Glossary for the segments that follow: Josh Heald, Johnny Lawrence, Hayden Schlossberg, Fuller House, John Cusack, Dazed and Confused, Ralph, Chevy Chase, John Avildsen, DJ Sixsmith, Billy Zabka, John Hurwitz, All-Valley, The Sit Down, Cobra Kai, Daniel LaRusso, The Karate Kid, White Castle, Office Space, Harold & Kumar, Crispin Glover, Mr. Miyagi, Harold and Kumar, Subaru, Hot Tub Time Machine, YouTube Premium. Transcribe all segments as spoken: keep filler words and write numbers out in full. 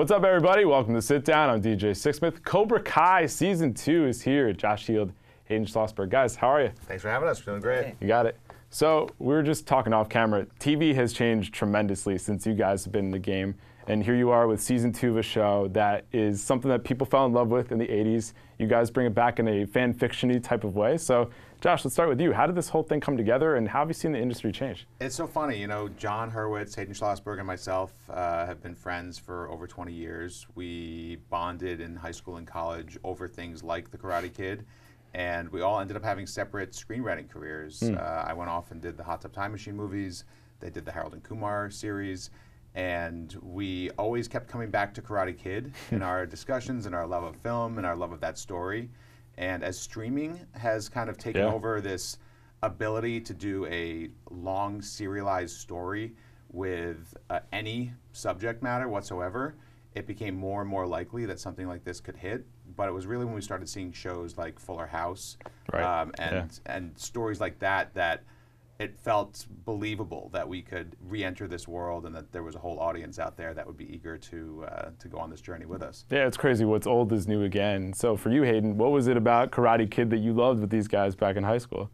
What's up, everybody? Welcome to Sit Down. I'm D J Sixsmith. Cobra Kai Season two is here. Josh Heald, Hayden Schlossberg. Guys, how are you? Thanks for having us. We're doing great. Hey. You got it. So we were just talking off camera. T V has changed tremendously since you guys have been in the game. And here you are with Season two of a show that is something that people fell in love with in the eighties. You guys bring it back in a fan fiction-y type of way. So Josh, let's start with you. How did this whole thing come together, and how have you seen the industry change? It's so funny, you know, John Hurwitz, Hayden Schlossberg, and myself uh, have been friends for over twenty years. We bonded in high school and college over things like The Karate Kid, and we all ended up having separate screenwriting careers. Mm. Uh, I went off and did the Hot Tub Time Machine movies. They did the Harold and Kumar series, and we always kept coming back to Karate Kid in our discussions, and our love of film, and our love of that story. And as streaming has kind of taken yeah. over this ability to do a long serialized story with uh, any subject matter whatsoever, it became more and more likely that something like this could hit. But it was really when we started seeing shows like Fuller House right. um, and, yeah. and stories like that, that it felt believable that we could re-enter this world and that there was a whole audience out there that would be eager to uh, to go on this journey with us. Yeah, it's crazy. What's old is new again. So for you, Hayden, what was it about Karate Kid that you loved with these guys back in high school?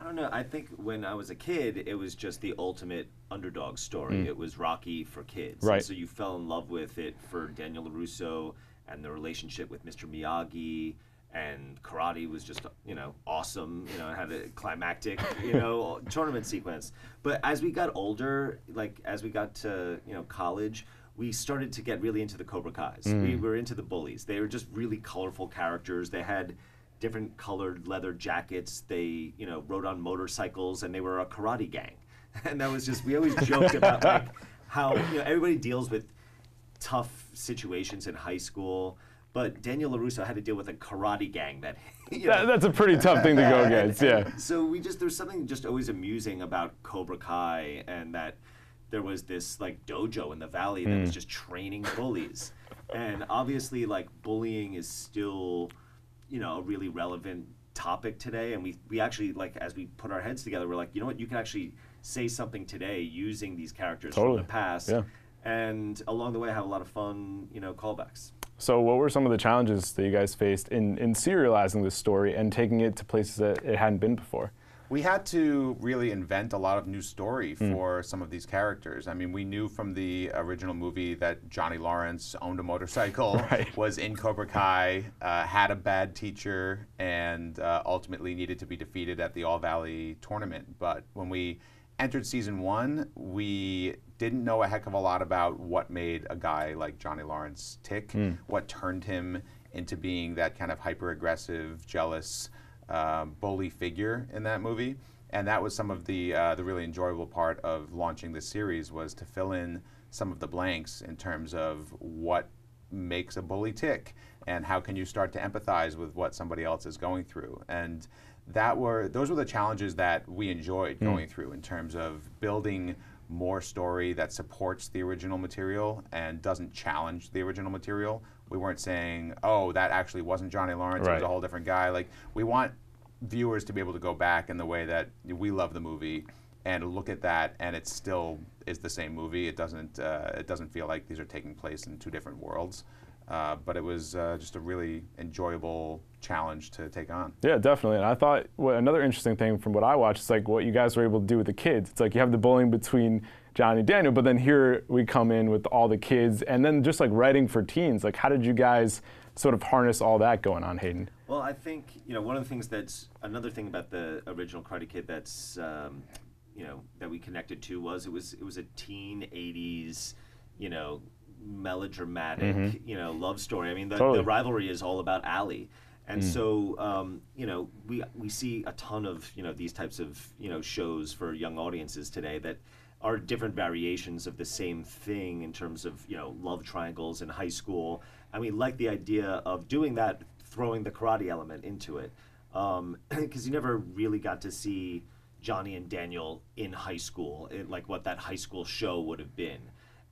I don't know. I think when I was a kid, it was just the ultimate underdog story. Mm. It was Rocky for kids. Right. And so you fell in love with it for Daniel LaRusso and the relationship with Mister Miyagi. And karate was just, you know, awesome. You know, it had a climactic, you know, tournament sequence. But as we got older, like as we got to, you know, college, we started to get really into the Cobra Kais. Mm. We were into the bullies. They were just really colorful characters. They had different colored leather jackets. They, you know, rode on motorcycles, and they were a karate gang. And that was just, we always joked about like how, you know, everybody deals with tough situations in high school. But Daniel LaRusso had to deal with a karate gang that, you know. that that's a pretty tough thing to go against, yeah. So we just, there's something just always amusing about Cobra Kai, and that there was this like dojo in the valley mm. that was just training bullies. And obviously like bullying is still, you know, a really relevant topic today. And we, we actually like, as we put our heads together, we're like, you know what, you can actually say something today using these characters totally. From the past. Yeah. And along the way have a lot of fun, you know, callbacks. So what were some of the challenges that you guys faced in, in serializing this story and taking it to places that it hadn't been before? We had to really invent a lot of new story mm. for some of these characters. I mean, we knew from the original movie that Johnny Lawrence owned a motorcycle, right. was in Cobra Kai, uh, had a bad teacher, and uh, ultimately needed to be defeated at the All-Valley tournament. But when we entered season one, we didn't know a heck of a lot about what made a guy like Johnny Lawrence tick, mm. what turned him into being that kind of hyper-aggressive, jealous, uh, bully figure in that movie. And that was some of the, uh, the really enjoyable part of launching this series, was to fill in some of the blanks in terms of what makes a bully tick and how can you start to empathize with what somebody else is going through. And that were, those were the challenges that we enjoyed going mm. through in terms of building more story that supports the original material and doesn't challenge the original material. We weren't saying, oh, that actually wasn't Johnny Lawrence, right. it was a whole different guy. Like, we want viewers to be able to go back in the way that we love the movie and look at that, and it still is the same movie. It doesn't, uh, it doesn't feel like these are taking place in two different worlds. Uh, but it was uh, just a really enjoyable challenge to take on. Yeah, definitely. And I thought what, another interesting thing from what I watched is like what you guys were able to do with the kids. It's like you have the bullying between John and Daniel, but then here we come in with all the kids, and then just like writing for teens. Like, how did you guys sort of harness all that going on, Hayden? Well, I think, you know, one of the things that's another thing about the original Karate Kid that's um, you know, that we connected to was it was it was a teen eighties, you know, melodramatic, mm-hmm. you know, love story. I mean, the, totally. the rivalry is all about Allie, and mm. so um, you know, we we see a ton of you know these types of you know shows for young audiences today that are different variations of the same thing in terms of you know love triangles in high school. And we like the idea of doing that, throwing the karate element into it, because um, you never really got to see Johnny and Daniel in high school, in, like what that high school show would have been.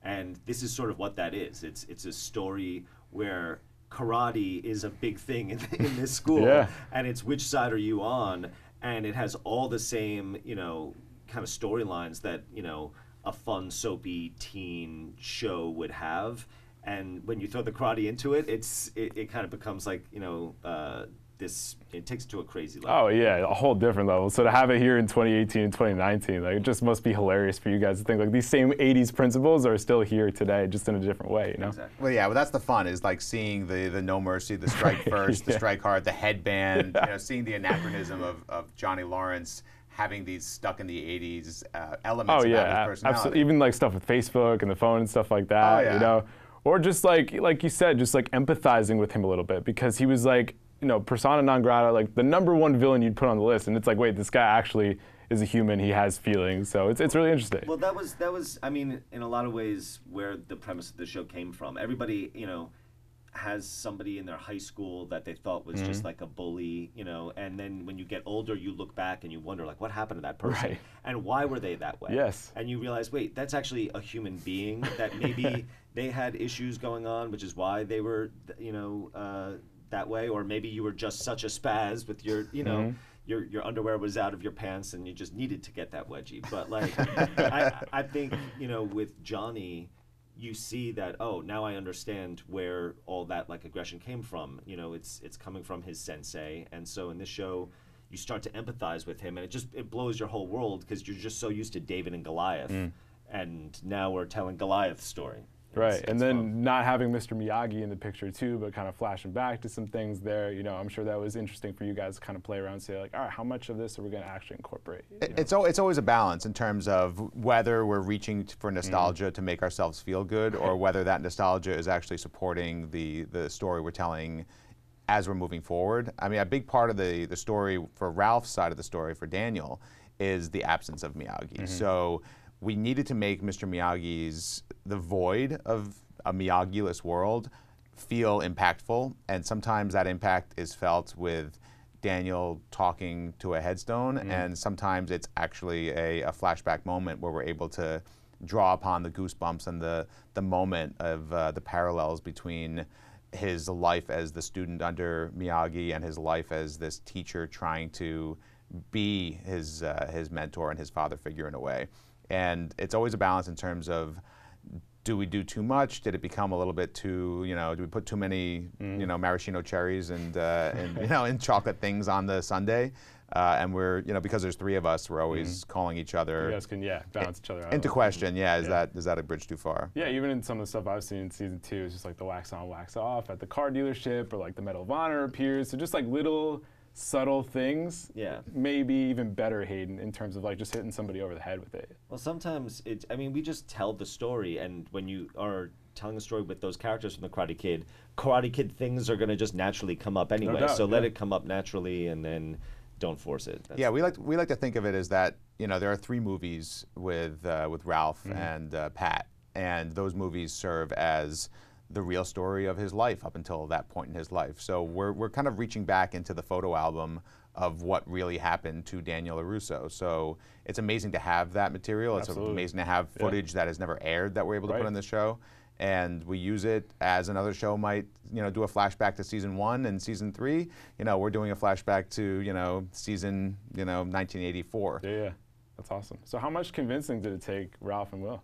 And this is sort of what that is. It's it's a story where karate is a big thing in, in this school, yeah. and it's which side are you on, and it has all the same you know kind of storylines that you know a fun soapy teen show would have, And when you throw the karate into it, it's it, it kind of becomes like, you know, uh, this, it takes it to a crazy level. Oh yeah, a whole different level. So to have it here in twenty eighteen and twenty nineteen, like, it just must be hilarious for you guys to think like these same eighties principles are still here today, just in a different way, you know? Exactly. Well, yeah, well, that's the fun, is like seeing the, the no mercy, the strike first, yeah. the strike hard, the headband, yeah. you know, seeing the anachronism of, of Johnny Lawrence having these stuck in the eighties uh, elements oh, about yeah, his personality. Absolutely. Even like stuff with Facebook and the phone and stuff like that, oh, yeah. you know? Or just like, like you said, just like empathizing with him a little bit, because he was like, you know, persona non grata, like the number one villain you'd put on the list, and it's like, wait, this guy actually is a human, he has feelings, so it's, it's really interesting. Well, that was, that was, I mean, in a lot of ways where the premise of the show came from. Everybody, you know, has somebody in their high school that they thought was mm-hmm. just like a bully, you know, and then when you get older, you look back and you wonder, like, what happened to that person? Right. And why were they that way? Yes. And you realize, wait, that's actually a human being that maybe they had issues going on, which is why they were, you know, uh, that way. Or maybe you were just such a spaz with your, you know, mm-hmm. your your underwear was out of your pants and you just needed to get that wedgie. But like, I, I think, you know, with Johnny, you see that, oh, now I understand where all that like aggression came from. You know, it's it's coming from his sensei. And so in this show, you start to empathize with him, and it just, it blows your whole world, because you're just so used to David and Goliath, mm. and now we're telling Goliath's story. Right, it's, and it's then fun. Not having Mister Miyagi in the picture too, but kind of flashing back to some things there, you know, I'm sure that was interesting for you guys to kind of play around and say like, all right, how much of this are we going to actually incorporate? You know? It's, it's always a balance in terms of whether we're reaching for nostalgia mm. to make ourselves feel good, or whether that nostalgia is actually supporting the, the story we're telling as we're moving forward. I mean, a big part of the, the story for Ralph's side of the story, for Daniel, is the absence of Miyagi. Mm-hmm. So we needed to make Mister Miyagi's, the void of a Miyagi-less world, feel impactful. And sometimes that impact is felt with Daniel talking to a headstone, mm. and sometimes it's actually a, a flashback moment where we're able to draw upon the goosebumps and the, the moment of uh, the parallels between his life as the student under Miyagi and his life as this teacher trying to be his, uh, his mentor and his father figure in a way. And it's always a balance in terms of, do we do too much? Did it become a little bit too, you know, do we put too many, mm. you know, maraschino cherries and, uh, and, you know, and chocolate things on the sundae? Uh, and we're, you know, because there's three of us, we're always mm. calling each other. You guys can, yeah, balance in, each other out. Into question, yeah, is, yeah. That, is that a bridge too far? Yeah, even in some of the stuff I've seen in season two, it's just like the wax on, wax off at the car dealership, or like the Medal of Honor appears, so just like little subtle things, yeah, maybe even better, Hayden, in terms of like just hitting somebody over the head with it. Well, sometimes it's, I mean, we just tell the story, and when you are telling a story with those characters from the Karate Kid, Karate Kid things are going to just naturally come up anyway. No doubt, so yeah. let it come up naturally, and then don't force it. That's yeah, we like we like to think of it as that, you know, there are three movies with uh, with Ralph mm-hmm. and uh, Pat, and those movies serve as the real story of his life up until that point in his life. So we're, we're kind of reaching back into the photo album of what really happened to Daniel LaRusso. So it's amazing to have that material. Absolutely. It's amazing to have footage yeah. that has never aired that we're able to right. put on the show. And we use it as another show might, you know, do a flashback to season one and season three. You know, we're doing a flashback to, you know, season, you know, nineteen eighty-four. Yeah, yeah, that's awesome. So how much convincing did it take Ralph and Will?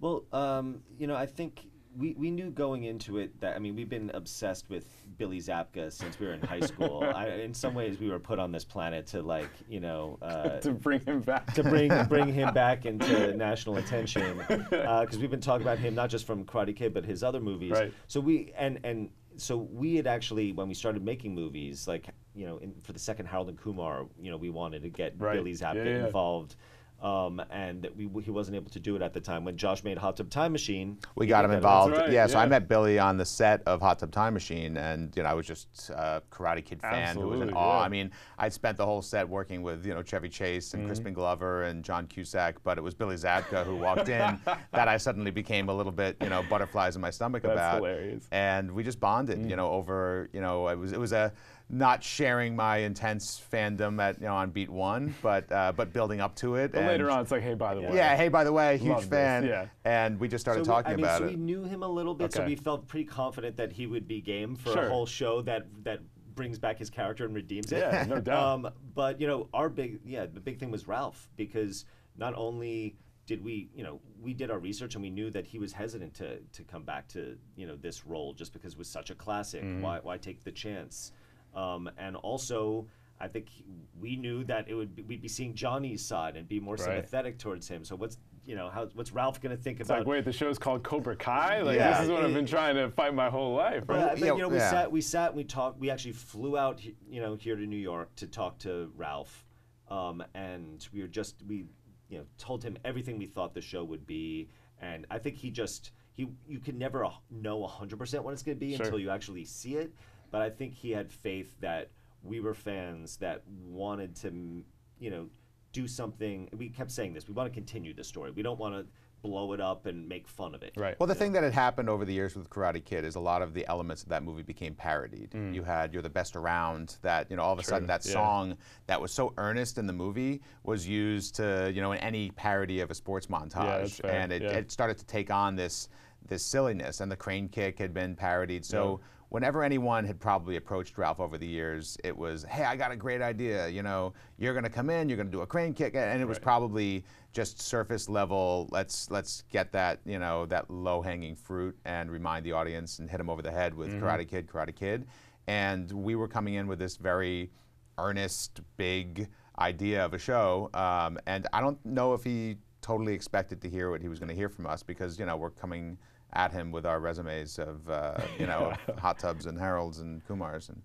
Well, um, you know, I think We, we knew going into it that, I mean, we've been obsessed with Billy Zabka since we were in high school. I, in some ways, we were put on this planet to, like, you know... Uh, to bring him back. To bring bring him back into national attention. Because uh, we've been talking about him, not just from Karate Kid, but his other movies. Right. So we, and, and so we had actually, when we started making movies, like, you know, in, for the second Harold and Kumar, you know, we wanted to get right. Billy Zabka yeah, yeah. involved. Um, and we, he wasn't able to do it at the time. When Josh made Hot Tub Time Machine, we got him involved. Right, yeah, yeah, so I met Billy on the set of Hot Tub Time Machine, and you know I was just a Karate Kid fan Absolutely, who was in awe. Yeah. I mean, I'd spent the whole set working with you know Chevy Chase and mm-hmm. Crispin Glover and John Cusack, but it was Billy Zabka who walked in that I suddenly became a little bit you know butterflies in my stomach That's about. Hilarious. And we just bonded, mm-hmm. you know, over you know it was it was a. not sharing my intense fandom at you know on beat one, but uh, but building up to it. But and later on, it's like, hey, by the way. Yeah, hey, by the way, huge fan. This, yeah. And we just started so talking we, I mean, about so it. So we knew him a little bit, okay. so we felt pretty confident that he would be game for sure. a whole show that that brings back his character and redeems it. Yeah, no doubt. Um, but you know, our big yeah, the big thing was Ralph, because not only did we, you know, we did our research and we knew that he was hesitant to to come back to, you know, this role just because it was such a classic. Mm-hmm. Why why take the chance? Um, and also, I think he, we knew that it would be, we'd be seeing Johnny's side and be more right. sympathetic towards him. So what's you know how what's Ralph going to think it's about? It's like, wait, the show's called Cobra Kai. Like yeah, this is what it, I've been trying to fight my whole life. Right? Well, I think, you know, we yeah. sat we sat and we talked. We actually flew out you know here to New York to talk to Ralph, um, and we were just we. you know, told him everything we thought the show would be, and I think he just he you can never uh, know one hundred percent what it's going to be sure. until you actually see it. But I think he had faith that we were fans that wanted to, you know, do something. We kept saying this: we want to continue the story. We don't want to blow it up and make fun of it. Right. Well, the thing know? that had happened over the years with Karate Kid is a lot of the elements of that movie became parodied. Mm. You had "You're the Best Around," that, you know, all of a True. sudden that yeah. song that was so earnest in the movie was used to, you know, in any parody of a sports montage, yeah, and it, yeah. it started to take on this this silliness. And the crane kick had been parodied, so. Yeah. Whenever anyone had probably approached Ralph over the years, it was, hey, I got a great idea, you know, you're gonna come in, you're gonna do a crane kick, and it right. was probably just surface level, let's let's get that, you know, that low-hanging fruit and remind the audience and hit them over the head with mm-hmm. Karate Kid, Karate Kid. And we were coming in with this very earnest, big idea of a show, um, and I don't know if he totally expected to hear what he was gonna hear from us, because, you know, we're coming at him with our resumes of uh, you know of Hot Tubs and Harolds and Kumars and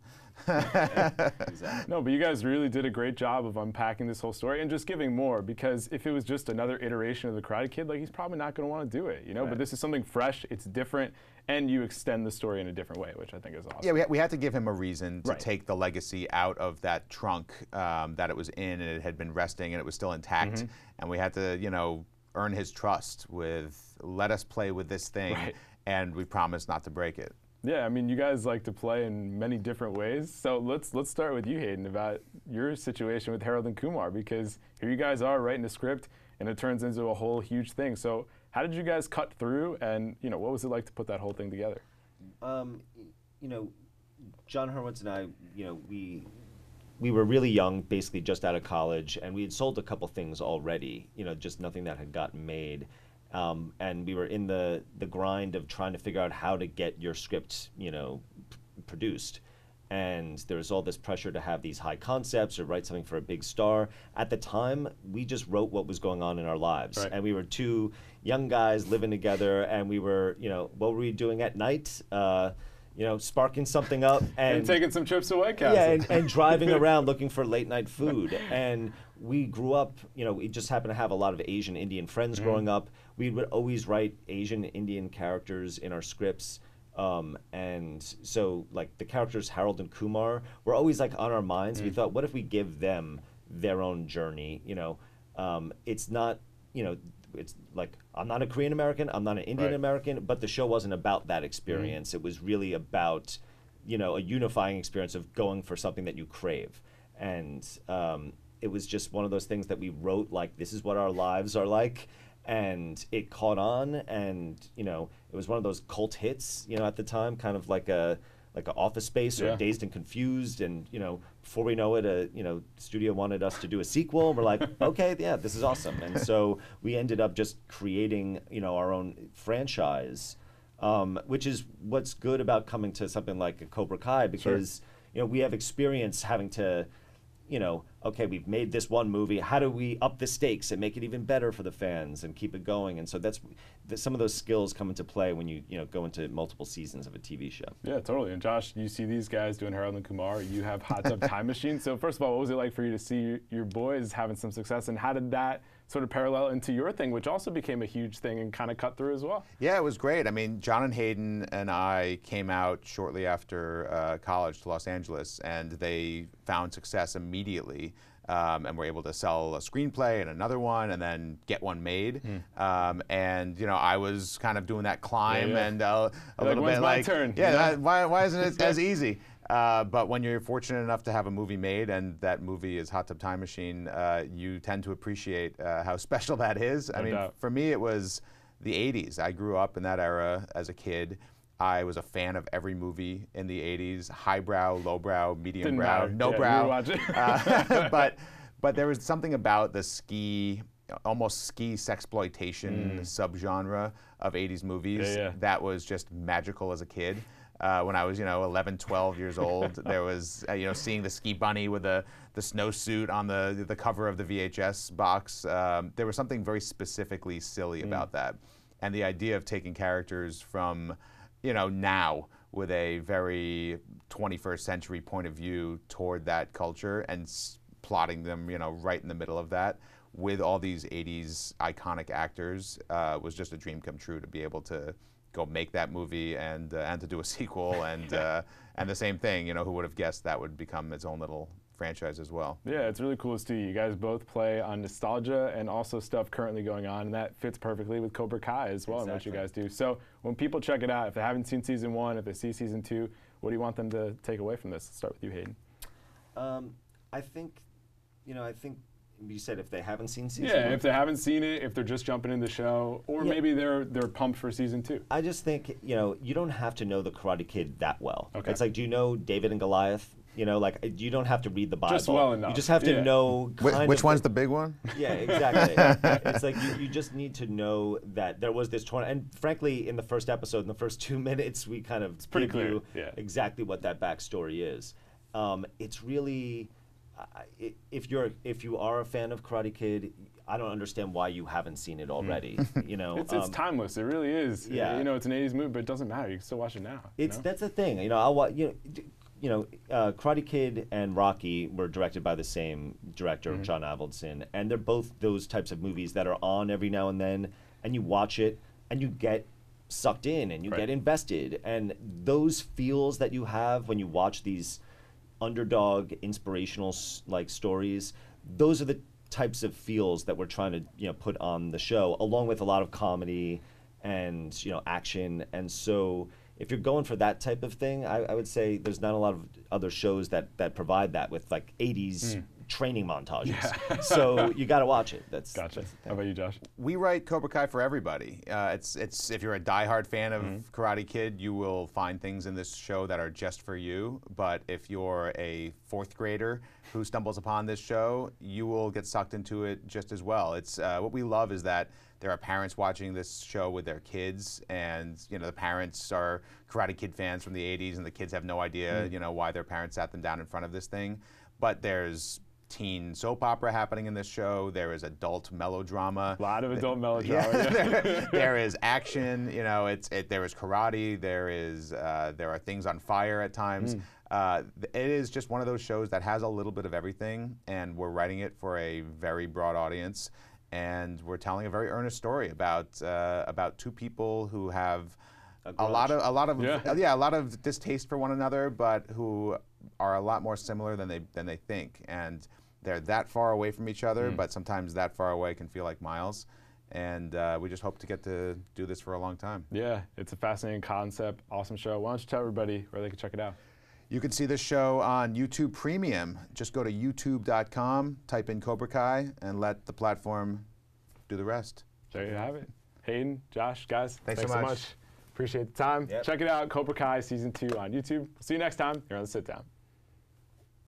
exactly. No, but you guys really did a great job of unpacking this whole story and just giving more, because if it was just another iteration of the Karate Kid, like, he's probably not going to want to do it, you know. Right. But this is something fresh, it's different, and you extend the story in a different way, which I think is awesome. Yeah, we, ha we had to give him a reason to right. take the legacy out of that trunk um, that it was in, and it had been resting, and it was still intact, mm-hmm. and we had to, you know, earn his trust with, let us play with this thing, right. and we promise not to break it. Yeah, I mean, you guys like to play in many different ways, so let's let's start with you, Hayden, about your situation with Harold and Kumar, because here you guys are writing a script, and it turns into a whole huge thing. So how did you guys cut through, and, you know, what was it like to put that whole thing together? Um, you know, John Hurwitz and I, you know, we. We were really young, basically just out of college, and we had sold a couple things already, you know, just nothing that had gotten made. Um, and we were in the, the grind of trying to figure out how to get your script, you know, produced. And there was all this pressure to have these high concepts or write something for a big star. At the time, we just wrote what was going on in our lives. Right. And we were two young guys living together, and we were, you know, what were we doing at night? Uh, You know, sparking something up and, and taking some trips to White Castle. Yeah, and, and driving around looking for late night food. And we grew up, you know, we just happened to have a lot of Asian Indian friends mm-hmm. growing up. We would always write Asian Indian characters in our scripts. Um, and so, like, the characters Harold and Kumar were always, like, on our minds. Mm-hmm. We thought, what if we give them their own journey? You know, um, it's not, you know, it's like, I'm not a Korean American, I'm not an Indian American, right. but the show wasn't about that experience. Mm-hmm. It was really about, you know, a unifying experience of going for something that you crave. And um, it was just one of those things that we wrote, like, this is what our lives are like. And it caught on, and, you know, it was one of those cult hits, you know, at the time, kind of like a like an Office Space or yeah. Dazed and Confused, and, you know, before we know it, a, you know, studio wanted us to do a sequel, and we're like, okay, yeah, this is awesome. And so we ended up just creating, you know, our own franchise, um, which is what's good about coming to something like a Cobra Kai, because, sure. you know, we have experience having to, you know, okay, we've made this one movie, how do we up the stakes and make it even better for the fans and keep it going? And so that's, th some of those skills come into play when you, you know, go into multiple seasons of a T V show. Yeah, totally. And Josh, you see these guys doing Harold and Kumar, you have Hot Tub Time Machine. So first of all, what was it like for you to see your, your boys having some success, and how did that sort of parallel into your thing, which also became a huge thing and kind of cut through as well? Yeah, it was great. I mean, John and Hayden and I came out shortly after uh, college to Los Angeles, and they found success immediately, um, and were able to sell a screenplay and another one, and then get one made. Mm. Um, and, you know, I was kind of doing that climb yeah, yeah. and uh, a like, little bit like, turn? yeah, yeah. That, why, why isn't it as easy? Uh, but when you're fortunate enough to have a movie made, and that movie is Hot Tub Time Machine, uh, you tend to appreciate uh, how special that is. I no mean, doubt. For me, it was the eighties. I grew up in that era as a kid. I was a fan of every movie in the eighties, highbrow, lowbrow, medium brow, no yeah, brow. You were watching. uh, but, but there was something about the ski almost ski sexploitation mm. subgenre of eighties movies yeah, yeah. that was just magical as a kid. Uh, when I was, you know, eleven, twelve years old, there was, uh, you know, seeing the ski bunny with the the snowsuit on the the cover of the V H S box. Um, there was something very specifically silly mm. about that, and the idea of taking characters from, you know, now with a very twenty-first century point of view toward that culture and s plotting them, you know, right in the middle of that with all these eighties iconic actors uh, was just a dream come true to be able to go make that movie and uh, and to do a sequel and uh, and the same thing, you know, who would have guessed that would become its own little franchise as well. Yeah, it's really cool to see you guys both play on nostalgia and also stuff currently going on, and that fits perfectly with Cobra Kai as well. Exactly. And what you guys do. So when people check it out, if they haven't seen season one, if they see season two, what do you want them to take away from this? Let's start with you, Hayden. Um, I think, you know, I think you said if they haven't seen season yeah, one. Yeah, if they haven't seen it, if they're just jumping in the show, or yeah. maybe they're they're pumped for season two. I just think, you know, you don't have to know The Karate Kid that well. Okay. It's like, do you know David and Goliath? You know, like, you don't have to read the Bible. Just well enough. You just have to yeah. know kind Wh which of one's the, the big one? Yeah, exactly. It's like you, you just need to know that there was this tournament. And frankly, in the first episode, in the first two minutes, we kind of it's pretty give clear. You yeah. exactly what that backstory is. Um, it's really... I, if you're if you are a fan of Karate Kid, I don't understand why you haven't seen it already. Mm. You know, it's, um, it's timeless. It really is. Yeah, you know, it's an eighties movie, but it doesn't matter. You can still watch it now. It's you know? That's the thing. You know, I'll watch. You know, you know, uh, Karate Kid and Rocky were directed by the same director, mm. John Avildsen, and they're both those types of movies that are on every now and then, and you watch it and you get sucked in and you right. get invested, and those feels that you have when you watch these underdog inspirational like stories, those are the types of feels that we're trying to, you know, put on the show, along with a lot of comedy and, you know, action. And so if you're going for that type of thing, I, I would say there's not a lot of other shows that that provide that with like eighties mm. training montages. Yeah. So you got to watch it. That's gotcha. That's How about you, Josh? We write Cobra Kai for everybody. Uh, it's it's if you're a diehard fan of mm-hmm. Karate Kid, you will find things in this show that are just for you. But if you're a fourth grader who stumbles upon this show, you will get sucked into it just as well. It's uh, what we love is that there are parents watching this show with their kids, and you know the parents are Karate Kid fans from the eighties, and the kids have no idea mm-hmm. you know why their parents sat them down in front of this thing. But there's teen soap opera happening in this show. There is adult melodrama. A lot of adult the, melodrama. Yeah. Yeah. there, there is action. You know, it's it. There is karate. There is uh, there are things on fire at times. Mm. Uh, it is just one of those shows that has a little bit of everything, and we're writing it for a very broad audience, and we're telling a very earnest story about uh, about two people who have a, a lot of a lot of yeah. yeah a lot of distaste for one another, but who are a lot more similar than they than they think, and they're that far away from each other, mm. but sometimes that far away can feel like miles. And uh, we just hope to get to do this for a long time. Yeah, it's a fascinating concept, awesome show. Why don't you tell everybody where they can check it out? You can see this show on YouTube Premium. Just go to youtube dot com, type in Cobra Kai, and let the platform do the rest. There you have it. Hayden, Josh, guys, thanks, thanks so, much. so much. Appreciate the time. Yep. Check it out, Cobra Kai Season two on YouTube. See you next time here on The Sit Down.